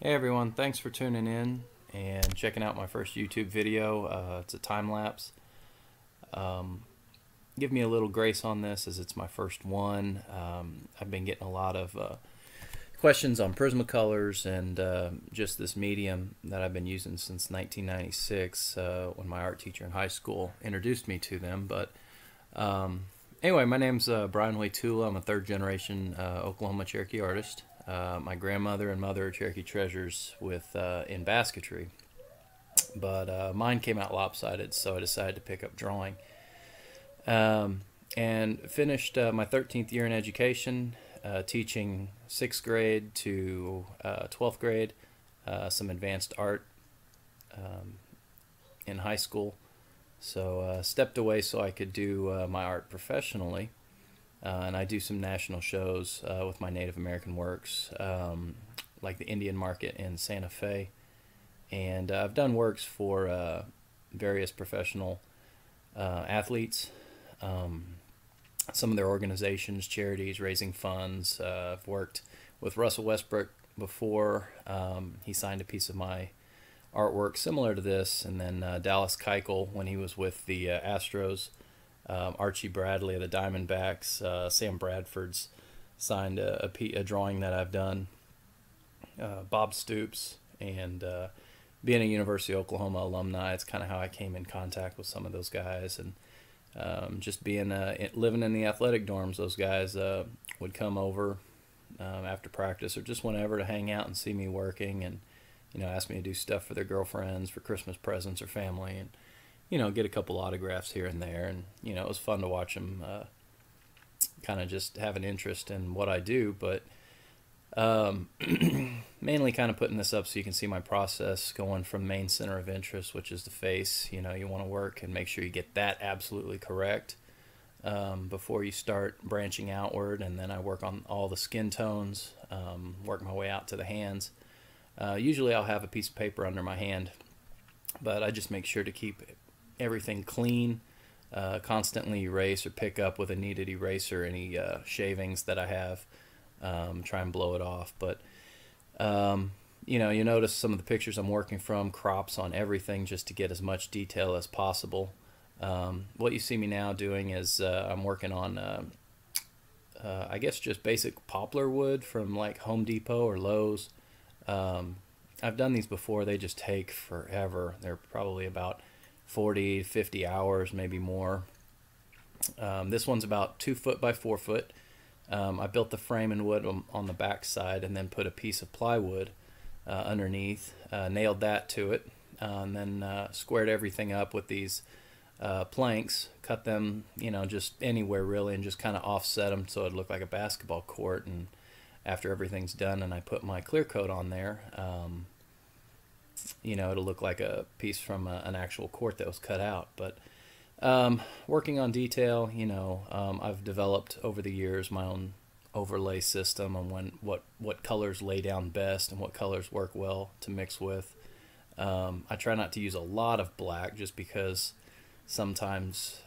Hey everyone, thanks for tuning in and checking out my first YouTube video. It's a time lapse. Give me a little grace on this as it's my first one. I've been getting a lot of questions on Prismacolors and just this medium that I've been using since 1996 when my art teacher in high school introduced me to them. But anyway, my name's Bryan Waytula. I'm a third generation Oklahoma Cherokee artist. My grandmother and mother are Cherokee treasures with in basketry, but mine came out lopsided, so I decided to pick up drawing and finished my 13th year in education, teaching 6th grade to 12th grade, some advanced art in high school, so stepped away so I could do my art professionally. And I do some national shows with my Native American works, like the Indian Market in Santa Fe. And I've done works for various professional athletes, some of their organizations, charities, raising funds. I've worked with Russell Westbrook before. He signed a piece of my artwork similar to this. And then Dallas Keuchel, when he was with the Astros. Archie Bradley of the Diamondbacks, Sam Bradford's signed a drawing that I've done, Bob Stoops, and being a University of Oklahoma alumni, it's kind of how I came in contact with some of those guys, and just being living in the athletic dorms, those guys would come over after practice or just whenever to hang out and see me working, and you know, ask me to do stuff for their girlfriends, for Christmas presents or family, and you know, get a couple autographs here and there, and you know, it was fun to watch them kind of just have an interest in what I do, but mainly kind of putting this up so you can see my process going from main center of interest, which is the face. You know, you want to work and make sure you get that absolutely correct before you start branching outward, and then I work on all the skin tones, work my way out to the hands. Usually I'll have a piece of paper under my hand, but I just make sure to keep everything clean, constantly erase or pick up with a kneaded eraser any shavings that I have, try and blow it off. But you know, you notice some of the pictures I'm working from, crops on everything just to get as much detail as possible. What you see me now doing is I'm working on I guess just basic poplar wood from like Home Depot or Lowe's. I've done these before, they just take forever. They're probably about 40, 50 hours, maybe more. This one's about 2 foot by 4 foot. I built the frame in wood on the back side and then put a piece of plywood underneath, nailed that to it, and then squared everything up with these planks, cut them, you know, just anywhere really, and just kind of offset them so it looked like a basketball court. And after everything's done and I put my clear coat on there, you know, it'll look like a piece from an actual court that was cut out. But working on detail, you know, I've developed over the years my own overlay system on when what colors lay down best and what colors work well to mix with. I try not to use a lot of black just because sometimes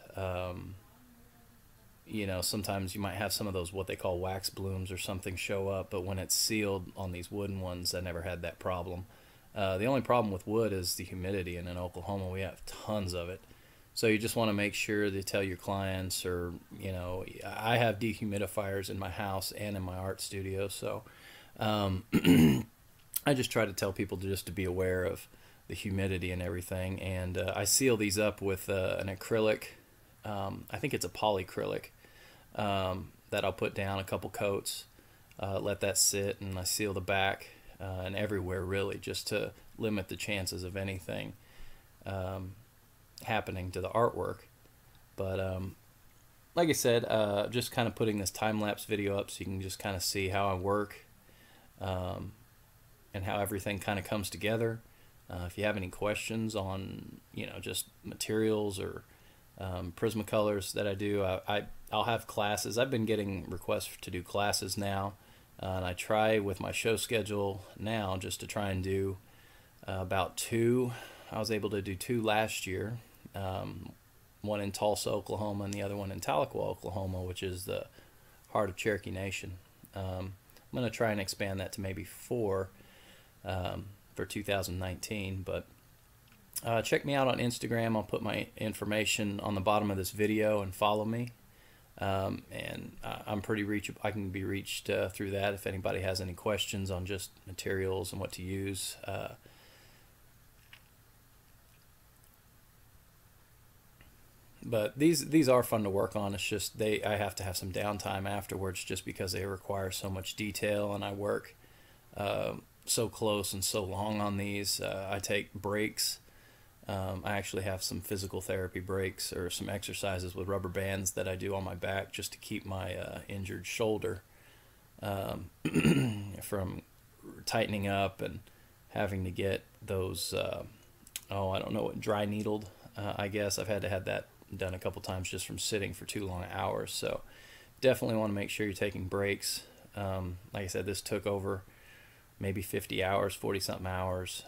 you know, sometimes you might have some of those what they call wax blooms or something show up, but when it's sealed on these wooden ones, I never had that problem. The only problem with wood is the humidity, and in Oklahoma we have tons of it. So you just want to make sure to tell your clients, or, you know, I have dehumidifiers in my house and in my art studio, so I just try to tell people to be aware of the humidity and everything. And I seal these up with an acrylic, I think it's a polyacrylic, that I'll put down a couple coats, let that sit, and I seal the back and everywhere really, just to limit the chances of anything happening to the artwork. But like I said, just kind of putting this time-lapse video up so you can just kind of see how I work and how everything kind of comes together. If you have any questions on, you know, just materials or Prismacolors that I do, I'll have classes. I've been getting requests to do classes now, and I try with my show schedule now just to try and do about 2. I was able to do 2 last year, one in Tulsa, Oklahoma, and the other one in Tahlequah, Oklahoma, which is the heart of Cherokee Nation. I'm going to try and expand that to maybe 4. for 2019. But check me out on Instagram. I'll put my information on the bottom of this video and follow me. And I'm pretty reachable. I can be reached through that if anybody has any questions on just materials and what to use. But these are fun to work on. It's just I have to have some downtime afterwards, just because they require so much detail, and I work so close and so long on these. I take breaks. I actually have some physical therapy breaks or some exercises with rubber bands that I do on my back just to keep my injured shoulder from tightening up and having to get those, I don't know, dry needled, I guess. I've had to have that done a couple times just from sitting for too long hours. So definitely want to make sure you're taking breaks. Like I said, this took over maybe 50 hours, 40-something hours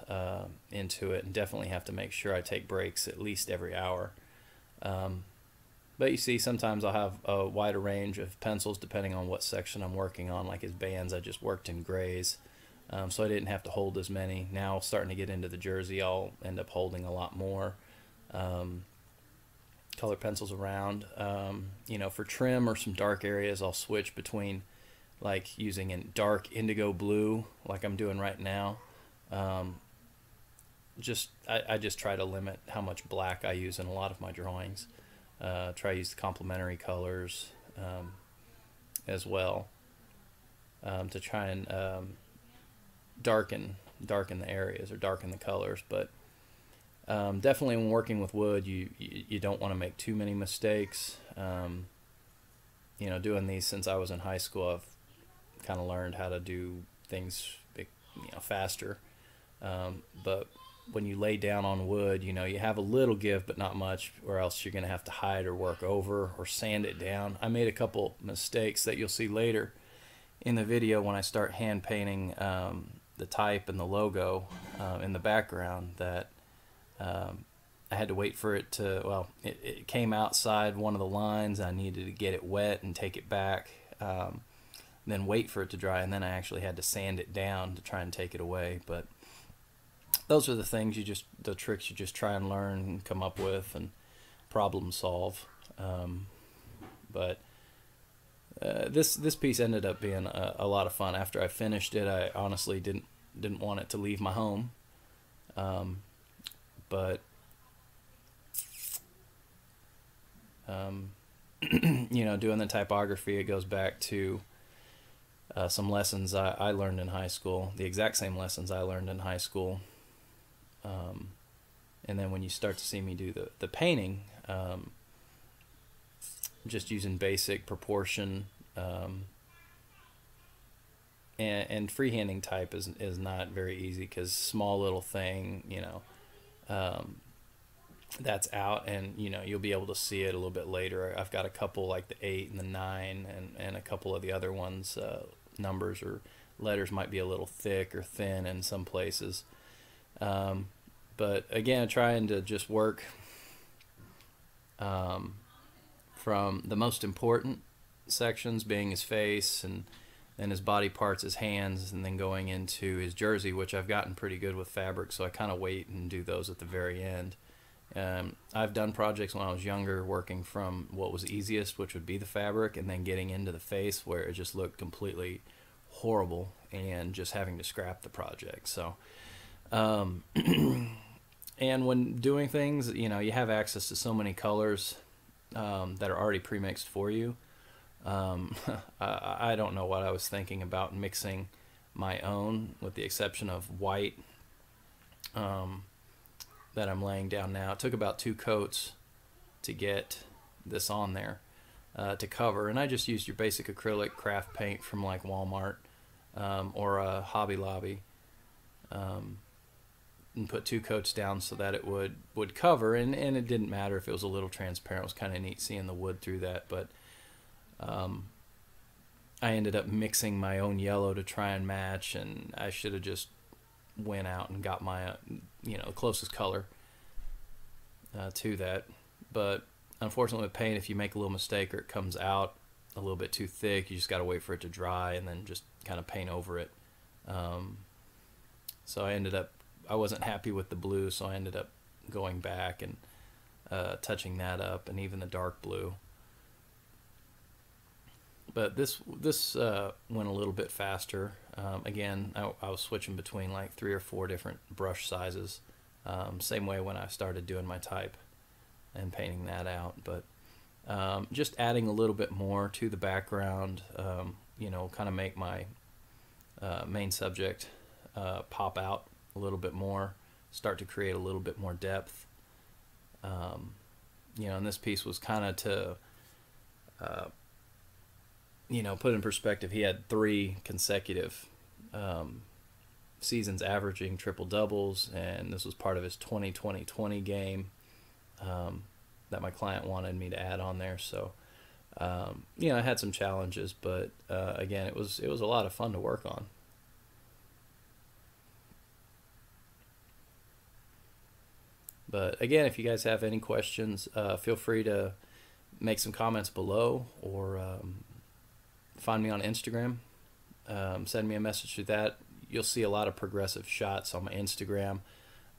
into it, and definitely have to make sure I take breaks at least every hour. But you see, sometimes I'll have a wider range of pencils depending on what section I'm working on. Like his bands, I just worked in grays, so I didn't have to hold as many. Now, starting to get into the jersey, I'll end up holding a lot more color pencils around. You know, for trim or some dark areas, I'll switch between like using a dark indigo blue like I'm doing right now. I just try to limit how much black I use in a lot of my drawings. Try to use the complementary colors as well to try and darken the areas or darken the colors. But definitely when working with wood, you don't want to make too many mistakes. You know, doing these since I was in high school, I've kind of learned how to do things, you know, faster. But when you lay down on wood, you know, you have a little give but not much, or else you're going to have to hide or work over or sand it down. I made a couple mistakes that you'll see later in the video when I start hand painting the type and the logo in the background, that I had to wait for it to, well, it came outside one of the lines. I needed to get it wet and take it back. Then wait for it to dry, and then I actually had to sand it down to try and take it away. But those are the things the tricks you just try and learn and come up with and problem solve. This piece ended up being a lot of fun. After I finished it, I honestly didn't want it to leave my home. You know, doing the typography, it goes back to some lessons I learned in high school, the exact same lessons I learned in high school. And then when you start to see me do the painting, just using basic proportion, and freehanding type is not very easy, because small little thing, you know, that's out, and you know, you'll be able to see it a little bit later. I've got a couple like the 8 and the 9 and a couple of the other ones, numbers or letters might be a little thick or thin in some places. But again, trying to just work from the most important sections, being his face and then his body parts, his hands, and then going into his jersey, which I've gotten pretty good with fabric, so I kind of wait and do those at the very end. I've done projects when I was younger working from what was easiest, which would be the fabric, and then getting into the face where it just looked completely horrible and just having to scrap the project. So, and when doing things, you know, you have access to so many colors that are already pre-mixed for you. I don't know what I was thinking about mixing my own, with the exception of white, that I'm laying down now. It took about 2 coats to get this on there to cover, and I just used your basic acrylic craft paint from like Walmart or Hobby Lobby, and put 2 coats down so that it would cover, and it didn't matter if it was a little transparent. It was kind of neat seeing the wood through that, but I ended up mixing my own yellow to try and match, and I should have just went out and got my you know, closest color to that. But unfortunately with paint, if you make a little mistake or it comes out a little bit too thick, you just got to wait for it to dry and then just kind of paint over it. So I ended up, I wasn't happy with the blue, so I ended up going back and touching that up, and even the dark blue. But this went a little bit faster. Again, I was switching between like 3 or 4 different brush sizes. Same way when I started doing my type and painting that out. But just adding a little bit more to the background, you know, kind of make my main subject pop out a little bit more, start to create a little bit more depth. You know, and this piece was kind of to... you know, put in perspective, he had 3 consecutive seasons averaging triple doubles, and this was part of his 20-20-20 game that my client wanted me to add on there. So, you know, I had some challenges, but again, it was a lot of fun to work on. But again, if you guys have any questions, feel free to make some comments below, or find me on Instagram, send me a message through that. You'll see a lot of progressive shots on my Instagram.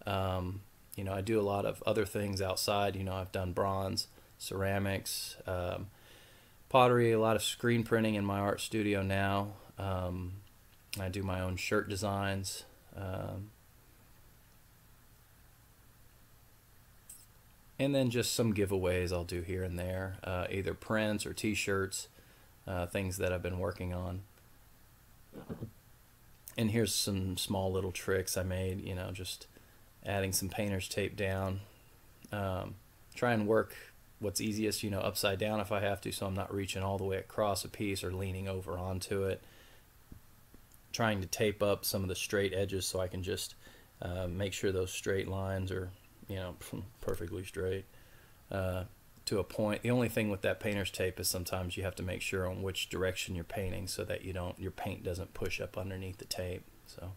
You know, I do a lot of other things outside. You know, I've done bronze, ceramics, pottery, a lot of screen printing in my art studio now. I do my own shirt designs. And then just some giveaways I'll do here and there, either prints or t-shirts. Things that I've been working on. And here's some small little tricks I made, you know, just adding some painter's tape down. Try and work what's easiest, you know, upside down if I have to, so I'm not reaching all the way across a piece or leaning over onto it. Trying to tape up some of the straight edges so I can just make sure those straight lines are, you know, perfectly straight. To a point. The only thing with that painter's tape is sometimes you have to make sure on which direction you're painting so that you don't, your paint doesn't push up underneath the tape. So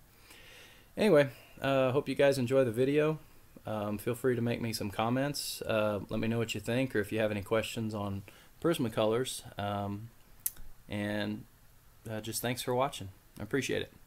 anyway, hope you guys enjoy the video. Feel free to make me some comments. Let me know what you think, or if you have any questions on Prismacolors. And just thanks for watching. I appreciate it.